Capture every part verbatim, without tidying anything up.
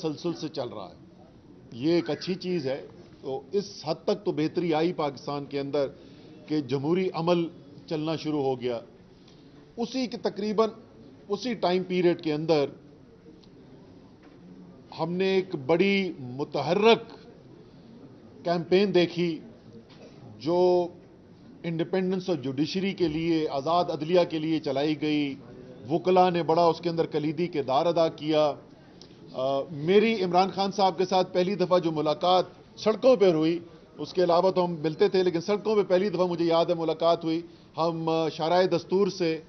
तसलसल से चल रहा है, ये एक अच्छी चीज़ है। तो इस हद तक तो बेहतरी आई पाकिस्तान के अंदर कि जमहूरी अमल चलना शुरू हो गया। उसी के तकरीबन उसी टाइम पीरियड के अंदर हमने एक बड़ी मुतहरक कैंपेन देखी जो इंडिपेंडेंस और जुडिशरी के लिए, आज़ाद अदलिया के लिए चलाई गई। वकला ने बड़ा उसके अंदर कलीदी किरदार अदा किया। आ, मेरी इमरान खान साहब के साथ पहली दफ़ा जो मुलाकात सड़कों पर हुई, उसके अलावा तो हम मिलते थे लेकिन सड़कों पर पहली दफ़ा मुझे याद है मुलाकात हुई। हम शराय दस्तूर से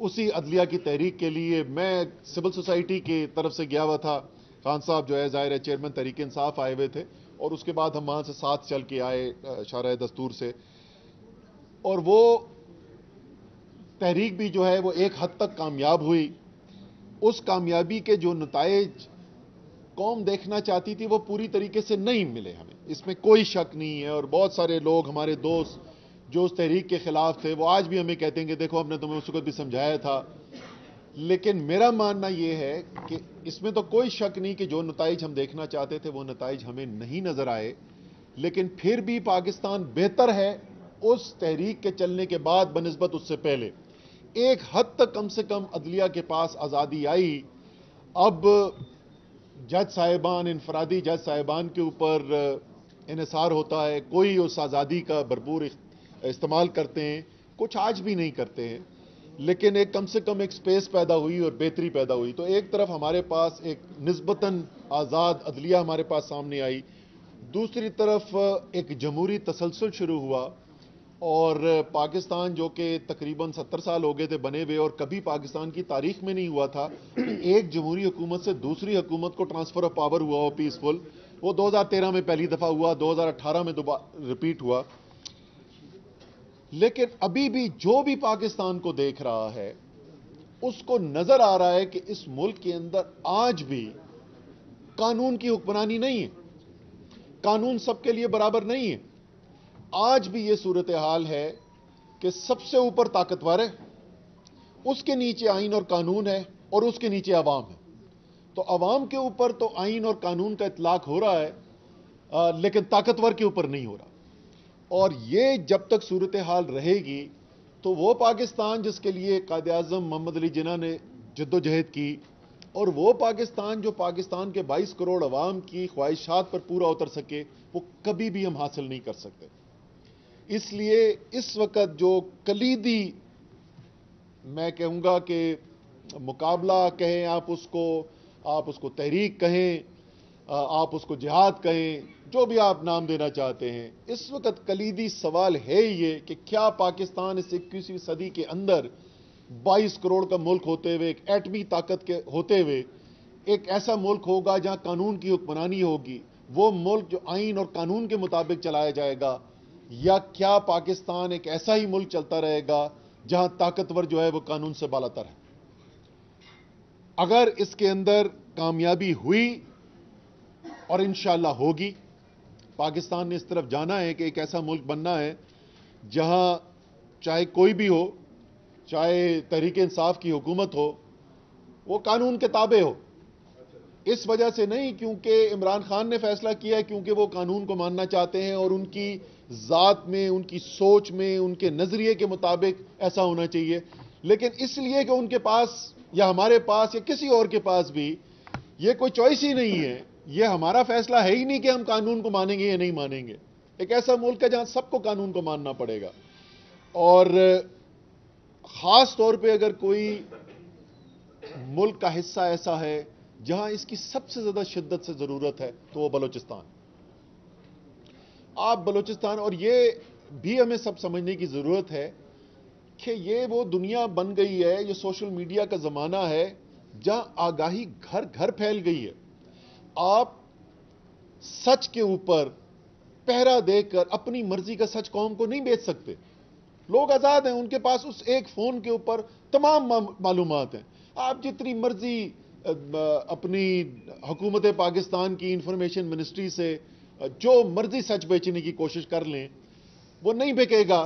उसी अदलिया की तहरीक के लिए, मैं सिविल सोसाइटी की तरफ से गया हुआ था, खान साहब जो है ज़ाहिर है चेयरमैन तहरीक-ए- इंसाफ आए हुए थे, और उसके बाद हम वहाँ से साथ चल के आए शराय दस्तूर से। और वो तहरीक भी जो है वो एक हद तक कामयाब हुई। उस कामयाबी के जो नताइज कौम देखना चाहती थी वो पूरी तरीके से नहीं मिले हमें, इसमें कोई शक नहीं है। और बहुत सारे लोग, हमारे दोस्त जो उस तहरीक के ख़िलाफ़ थे, वो आज भी हमें कहते हैं कि देखो हमने तुम्हें उस वक्त भी समझाया था। लेकिन मेरा मानना ये है कि इसमें तो कोई शक नहीं कि जो नताइज हम देखना चाहते थे वो नताइज हमें नहीं नज़र आए, लेकिन फिर भी पाकिस्तान बेहतर है उस तहरीक के चलने के बाद बनिस्बत उससे पहले। एक हद तक कम से कम अदलिया के पास आज़ादी आई। अब जज साहिबान, इनफरादी जज साहिबान के ऊपर इन्हिसार होता है, कोई उस आज़ादी का भरपूर इस्तेमाल करते हैं, कुछ आज भी नहीं करते हैं, लेकिन एक कम से कम एक स्पेस पैदा हुई और बेहतरी पैदा हुई। तो एक तरफ हमारे पास एक निस्बतन आज़ाद अदलिया हमारे पास सामने आई, दूसरी तरफ एक जमहूरी तसलसल शुरू हुआ। और पाकिस्तान जो कि तकरीबन सत्तर साल हो गए थे बने हुए, और कभी पाकिस्तान की तारीख में नहीं हुआ था एक जमहूरी हुकूमत से दूसरी हुकूमत को ट्रांसफ़र ऑफ पावर हुआ हो पीसफुल। वो दो हज़ार तेरह में पहली दफ़ा हुआ, दो हज़ार अठारह में दोबारा रिपीट हुआ। लेकिन अभी भी जो भी पाकिस्तान को देख रहा है उसको नज़र आ रहा है कि इस मुल्क के अंदर आज भी कानून की हुक्मरानी नहीं है, कानून सबके लिए बराबर नहीं है। आज भी ये सूरत हाल है कि सबसे ऊपर ताकतवर है, उसके नीचे आइन और कानून है, और उसके नीचे आवाम है। तो आवाम के ऊपर तो आइन और कानून का इतलाक हो रहा है आ, लेकिन ताकतवर के ऊपर नहीं हो रहा। और ये जब तक सूरत हाल रहेगी तो वो पाकिस्तान जिसके लिए कायद-ए-आज़म मोहम्मद अली जिन्ना ने जद्दोजहद की, और वो पाकिस्तान जो पाकिस्तान के बाईस करोड़ आवाम की ख्वाहिशात पर पूरा उतर सके, वो कभी भी हम हासिल नहीं कर सकते। इसलिए इस वक्त जो कलीदी, मैं कहूँगा कि मुकाबला कहें आप उसको, आप उसको तहरीक कहें, आप उसको जिहाद कहें, जो भी आप नाम देना चाहते हैं, इस वक्त कलीदी सवाल है ये कि क्या पाकिस्तान इस इक्कीसवीं सदी के अंदर बाईस करोड़ का मुल्क होते हुए, एक एटमी ताकत के होते हुए, एक ऐसा मुल्क होगा जहाँ कानून की हुक्मरानी होगी, वो मुल्क जो आइन और कानून के मुताबिक चलाया जाएगा, या क्या पाकिस्तान एक ऐसा ही मुल्क चलता रहेगा जहां ताकतवर जो है वो कानून से बालातर है। अगर इसके अंदर कामयाबी हुई, और इंशाल्लाह होगी, पाकिस्तान ने इस तरफ जाना है कि एक ऐसा मुल्क बनना है जहां चाहे कोई भी हो, चाहे तहरीक इंसाफ की हुकूमत हो, वो कानून के ताबे हो। इस वजह से नहीं क्योंकि इमरान खान ने फैसला किया है, क्योंकि वो कानून को मानना चाहते हैं और उनकी ज़ात में, उनकी सोच में, उनके नज़रिए के मुताबिक ऐसा होना चाहिए। लेकिन इसलिए कि उनके पास या हमारे पास या किसी और के पास भी ये कोई चॉइस ही नहीं है, ये हमारा फैसला है ही नहीं कि हम कानून को मानेंगे या नहीं मानेंगे। एक ऐसा मुल्क है जहाँ सबको कानून को मानना पड़ेगा। और ख़ास तौर पर अगर कोई मुल्क का हिस्सा ऐसा है जहां इसकी सबसे ज्यादा शिद्दत से जरूरत है तो वो बलोचिस्तान। आप बलोचिस्तान, और ये भी हमें सब समझने की जरूरत है कि ये वो दुनिया बन गई है, ये सोशल मीडिया का जमाना है जहां आगाही घर घर फैल गई है। आप सच के ऊपर पहरा देकर अपनी मर्जी का सच कौम को नहीं बेच सकते। लोग आजाद हैं, उनके पास उस एक फोन के ऊपर तमाम मालूमात हैं। आप जितनी मर्जी अपनी हुकूमत पाकिस्तान की इंफॉर्मेशन मिनिस्ट्री से जो मर्जी सच बेचने की कोशिश कर लें, वो नहीं बिकेगा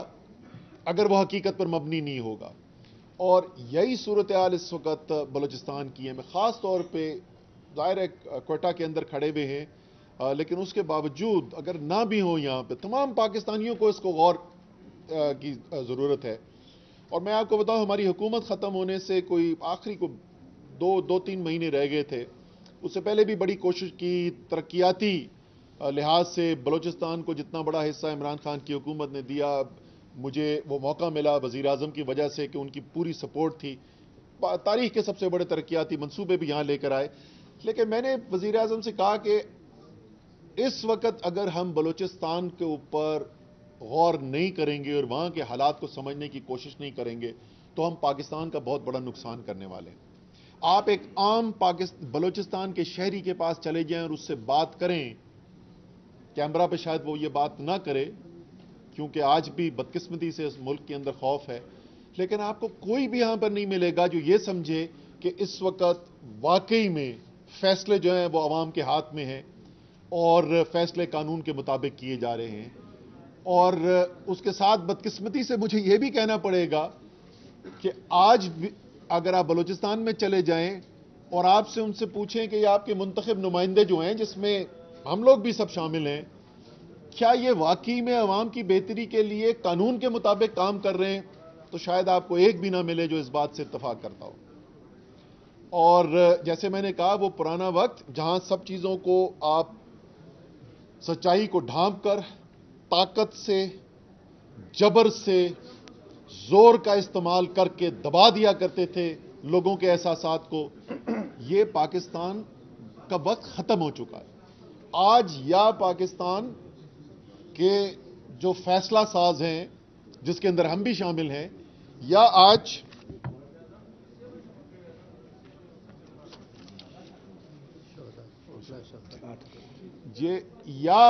अगर वह हकीकत पर मबनी नहीं होगा। और यही सूरत हाल इस वक्त बलूचिस्तान की है। मैं ख़ास तौर पर जाहिर है कोयटा के अंदर खड़े हुए हैं, आ, लेकिन उसके बावजूद अगर ना भी हो यहाँ पे तमाम पाकिस्तानियों को इसको गौर आ, की ज़रूरत है। और मैं आपको बताऊँ, हमारी हुकूमत ख़त्म होने से कोई आखिरी को दो दो तीन महीने रह गए थे, उससे पहले भी बड़ी कोशिश की, तरक्याती लिहाज से बलूचिस्तान को जितना बड़ा हिस्सा इमरान खान की हुकूमत ने दिया, मुझे वो मौका मिला वज़ीर आज़म की वजह से कि उनकी पूरी सपोर्ट थी, तारीख़ के सबसे बड़े तरक्याती मनसूबे भी यहाँ लेकर आए। लेकिन मैंने वज़ीर आज़म से कहा कि इस वक्त अगर हम बलूचिस्तान के ऊपर गौर नहीं करेंगे और वहाँ के हालात को समझने की कोशिश नहीं करेंगे तो हम पाकिस्तान का बहुत बड़ा नुकसान करने वाले हैं। आप एक आम पाकिस्तान बलूचिस्तान के शहरी के पास चले जाएं और उससे बात करें, कैमरा पे शायद वो ये बात ना करे क्योंकि आज भी बदकिस्मती से इस मुल्क के अंदर खौफ है, लेकिन आपको कोई भी यहाँ पर नहीं मिलेगा जो ये समझे कि इस वक्त वाकई में फैसले जो हैं वो आवाम के हाथ में हैं और फैसले कानून के मुताबिक किए जा रहे हैं। और उसके साथ बदकिस्मती से मुझे ये भी कहना पड़ेगा कि आज अगर आप बलूचिस्तान में चले जाएं और आपसे उनसे पूछें कि आपके मुंतखब नुमाइंदे जो हैं जिसमें हम लोग भी सब शामिल हैं, क्या ये वाकई में आवाम की बेहतरी के लिए कानून के मुताबिक काम कर रहे हैं, तो शायद आपको एक भी ना मिले जो इस बात से इत्तफाक करता हो। और जैसे मैंने कहा, वो पुराना वक्त जहां सब चीज़ों को आप सच्चाई को ढांप कर ताकत से, जबर से, जोर का इस्तेमाल करके दबा दिया करते थे लोगों के एहसासात को, ये पाकिस्तान का वक्त ख़त्म हो चुका है। आज या पाकिस्तान के जो फैसला साज हैं जिसके अंदर हम भी शामिल हैं, या आज ये या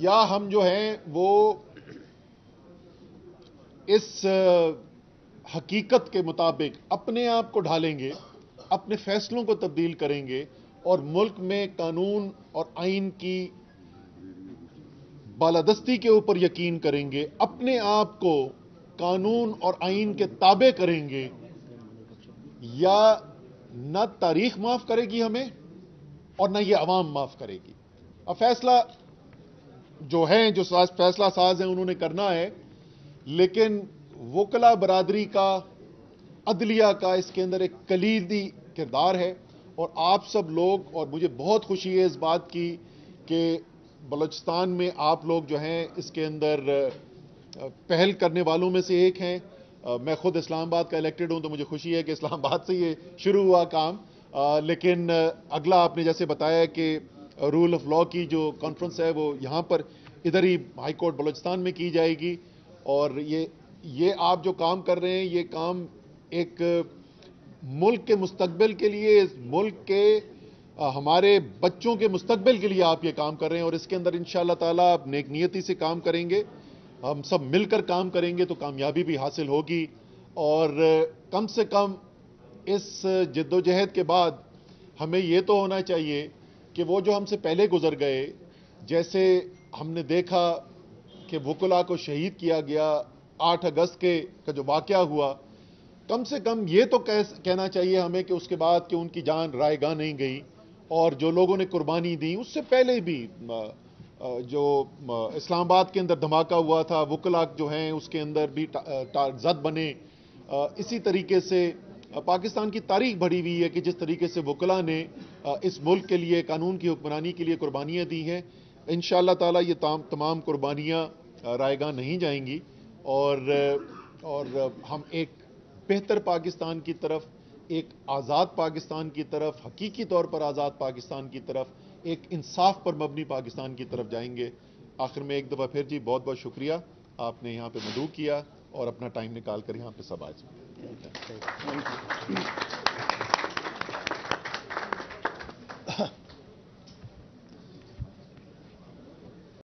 या हम जो हैं वो इस हकीकत के मुताबिक अपने आप को ढालेंगे, अपने फैसलों को तब्दील करेंगे और मुल्क में कानून और आइन की बालादस्ती के ऊपर यकीन करेंगे, अपने आप को कानून और आइन के ताबे करेंगे। या ना तारीख माफ करेगी हमें और ना ये आवाम माफ करेगी। अब फैसला जो है, जो फैसला साज है उन्होंने करना है, लेकिन वकला बरादरी का, अदलिया का इसके अंदर एक कलीदी किरदार है। और आप सब लोग, और मुझे बहुत खुशी है इस बात की कि बलूचिस्तान में आप लोग जो हैं इसके अंदर पहल करने वालों में से एक हैं। मैं खुद इस्लामाबाद का इलेक्टेड हूं तो मुझे खुशी है कि इस्लामाबाद से ये शुरू हुआ काम। लेकिन अगला आपने जैसे बताया कि रूल ऑफ लॉ की जो कॉन्फ्रेंस है वो यहाँ पर इधर ही हाई कोर्ट बलूचिस्तान में की जाएगी। और ये ये आप जो काम कर रहे हैं, ये काम एक मुल्क के मुस्तकबिल के लिए, इस मुल्क के आ, हमारे बच्चों के मुस्तकबिल के लिए आप ये काम कर रहे हैं। और इसके अंदर इंशाअल्लाह ताला आप नेकनीयती से काम करेंगे, हम सब मिलकर काम करेंगे तो कामयाबी भी हासिल होगी। और कम से कम इस जद्दोजहद के बाद हमें ये तो होना चाहिए कि वो जो हमसे पहले गुजर गए, जैसे हमने देखा कि वकला को शहीद किया गया, आठ अगस्त के का जो वाक़या हुआ, कम से कम ये तो कह, कहना चाहिए हमें कि उसके बाद कि उनकी जान रायगां नहीं गई। और जो लोगों ने कुर्बानी दी, उससे पहले भी जो इस्लामाबाद के अंदर धमाका हुआ था, वकला जो हैं उसके अंदर भी जद बने। इसी तरीके से पाकिस्तान की तारीख भरी हुई है कि जिस तरीके से वकला ने इस मुल्क के लिए, कानून की हुक्मरानी के लिए कुर्बानियाँ दी हैं। इंशाअल्लाह ताला ये तमाम कुर्बानियाँ रायगां नहीं जाएंगी और और हम एक बेहतर पाकिस्तान की तरफ, एक आज़ाद पाकिस्तान की तरफ, हकीकी तौर पर आज़ाद पाकिस्तान की तरफ, एक इंसाफ पर मबनी पाकिस्तान की तरफ जाएंगे। आखिर में एक दफ़ा फिर जी बहुत बहुत शुक्रिया, आपने यहाँ पे मदऊ किया और अपना टाइम निकाल कर यहाँ पे सब आए।